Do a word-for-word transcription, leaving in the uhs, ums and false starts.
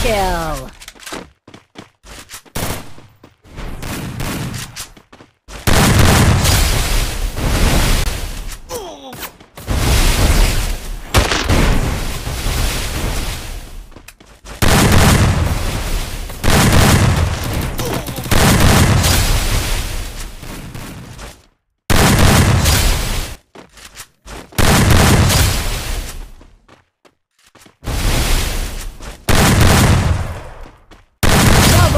Kill.